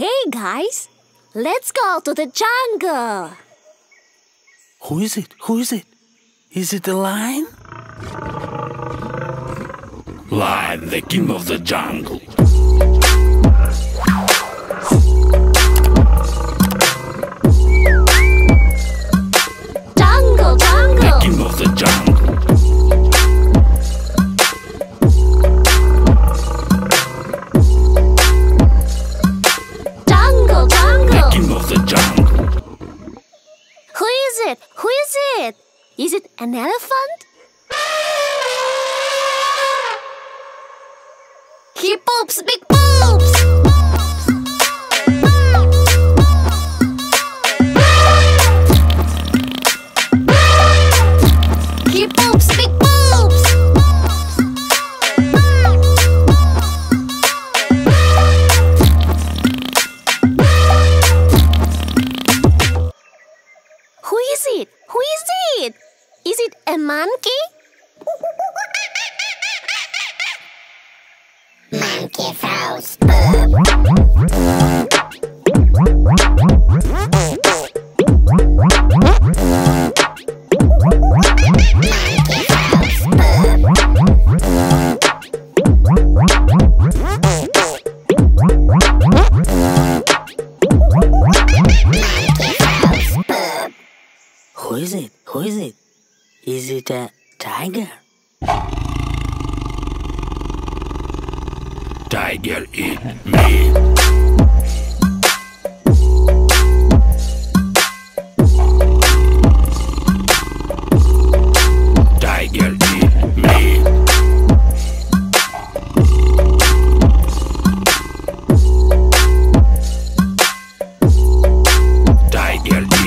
Hey guys, let's go to the jungle. Who is it? Who is it? Is it a lion? Lion, the king of the jungle. Jungle, jungle. The king of the jungle. Who is it? Is it an elephant? He poops big poops! He poops big poops! Who is it? Is it a monkey? Monkey throws Who is it? Is it a tiger? Tiger eat me. Tiger eat me. Tiger eat me.